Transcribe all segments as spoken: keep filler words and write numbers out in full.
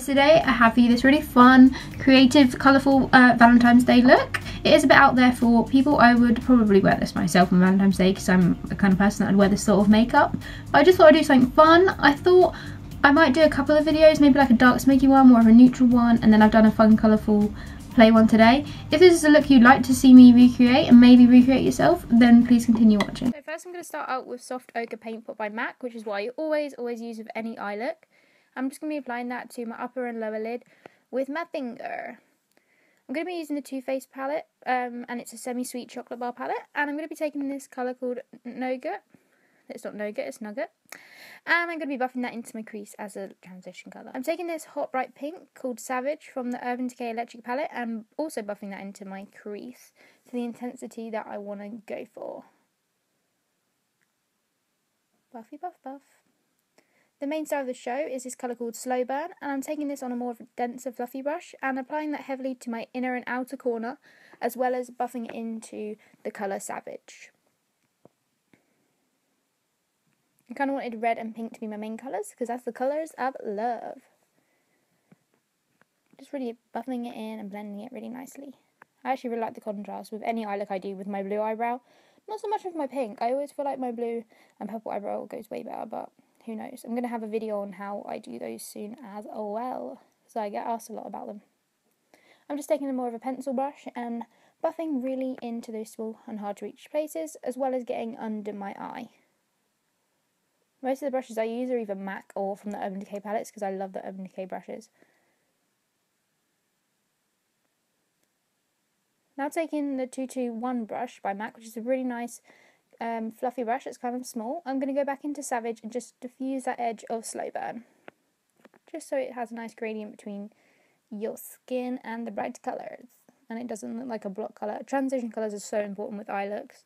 guys, today I have for you this really fun, creative, colourful uh, Valentine's Day look. It is a bit out there for people. I would probably wear this myself on Valentine's Day because I'm the kind of person that would wear this sort of makeup. But I just thought I'd do something fun. I thought I might do a couple of videos, maybe like a dark smoky one, more of a neutral one, and then I've done a fun, colourful play one today. If this is a look you'd like to see me recreate and maybe recreate yourself, then please continue watching. So first I'm going to start out with Soft Ochre Paint Pot by MAC, which is what I always, always use with any eye look. I'm just going to be applying that to my upper and lower lid with my finger. I'm going to be using the Too Faced palette, um, and it's a semi-sweet chocolate bar palette. And I'm going to be taking this colour called Nougat. It's not Nougat, it's Nugget. And I'm going to be buffing that into my crease as a transition colour. I'm taking this hot bright pink called Savage from the Urban Decay Electric Palette and also buffing that into my crease to the intensity that I want to go for. Buffy, buff, buff. The main star of the show is this colour called Slow Burn, and I'm taking this on a more of a denser fluffy brush and applying that heavily to my inner and outer corner, as well as buffing it into the colour Savage. I kind of wanted red and pink to be my main colours, because that's the colours of love. Just really buffing it in and blending it really nicely. I actually really like the contrast with any eye look I do with my blue eyebrow. Not so much with my pink. I always feel like my blue and purple eyebrow goes way better, but who knows. I'm going to have a video on how I do those soon as well, so I get asked a lot about them. I'm just taking a more of a pencil brush and buffing really into those small and hard to reach places, as well as getting under my eye. Most of the brushes I use are either MAC or from the Urban Decay palettes, because I love the Urban Decay brushes. Now taking the two two one brush by MAC, which is a really nice Um, fluffy brush, it's kind of small. I'm going to go back into Savage and just diffuse that edge of Slow Burn, just so it has a nice gradient between your skin and the bright colours, and it doesn't look like a block colour. Transition colours are so important with eye looks.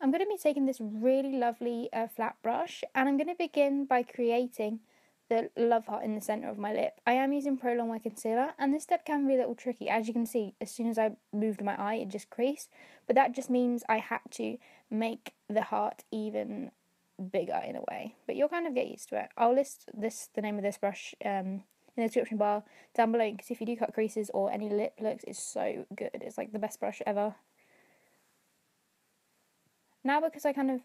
I'm going to be taking this really lovely uh, flat brush, and I'm going to begin by creating the love heart in the centre of my lip. I am using Prolongwear concealer, and this step can be a little tricky. As you can see, as soon as I moved my eye, it just creased, but that just means I had to make the heart even bigger in a way, but you'll kind of get used to it. I'll list this, the name of this brush um, in the description bar down below, because if you do cut creases or any lip looks, it's so good. It's like the best brush ever. Now, because I kind of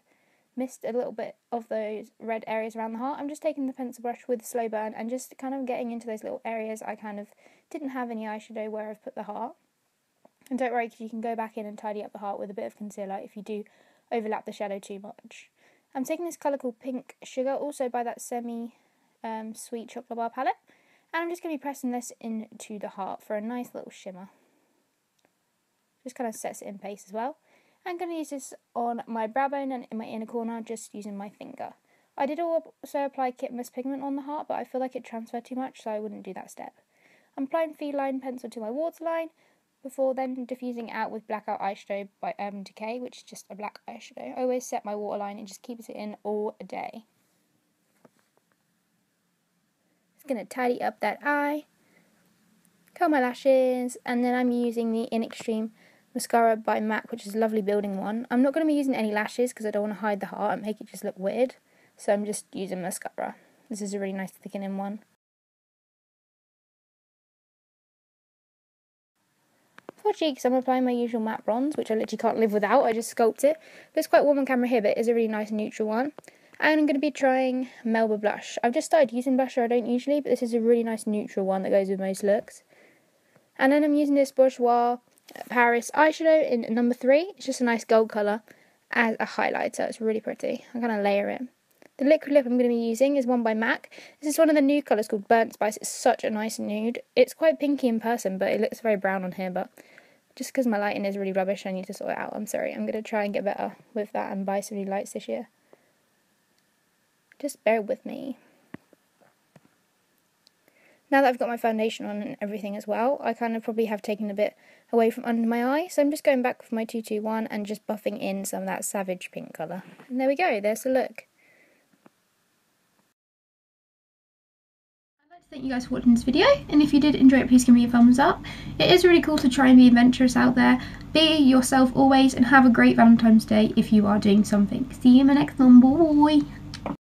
missed a little bit of those red areas around the heart, I'm just taking the pencil brush with Slow Burn and just kind of getting into those little areas I kind of didn't have any eyeshadow where I've put the heart. And don't worry, because you can go back in and tidy up the heart with a bit of concealer if you do overlap the shadow too much. I'm taking this colour called Pink Sugar, also by that semi um, sweet chocolate bar palette, and I'm just going to be pressing this into the heart for a nice little shimmer. Just kind of sets it in place as well. I'm going to use this on my brow bone and in my inner corner, just using my finger. I did also apply Kitmus pigment on the heart, but I feel like it transferred too much, so I wouldn't do that step. I'm applying Feline pencil to my waterline, before then diffusing out with Blackout eyeshadow by Urban Decay, which is just a black eyeshadow. I always set my waterline and just keep it in all day. It's going to tidy up that eye, curl my lashes, and then I'm using the In Extreme mascara by MAC, which is a lovely building one. I'm not going to be using any lashes because I don't want to hide the heart and make it just look weird, so I'm just using mascara. This is a really nice thickening one. For cheeks, I'm applying my usual matte bronze, which I literally can't live without. I just sculpt it. It looks quite warm on camera here, but it is a really nice neutral one. And I'm going to be trying Melba blush. I've just started using blusher. I don't usually, but this is a really nice neutral one that goes with most looks. And then I'm using this Bourjouis Paris eyeshadow in number three. It's just a nice gold colour as a highlighter. It's really pretty. I'm going to layer it. The liquid lip I'm going to be using is one by MAC. This is one of the new colours called Burnt Spice. It's such a nice nude. It's quite pinky in person, but it looks very brown on here. But just because my lighting is really rubbish, I need to sort it out. I'm sorry. I'm going to try and get better with that and buy some new lights this year. Just bear with me. Now that I've got my foundation on and everything as well, I kind of probably have taken a bit away from under my eye, so I'm just going back with my two two one and just buffing in some of that Savage pink colour. And there we go, there's the look. I'd like to thank you guys for watching this video, and if you did enjoy it, please give me a thumbs up. It is really cool to try and be adventurous out there. Be yourself always, and have a great Valentine's Day if you are doing something. See you in my next one, boy!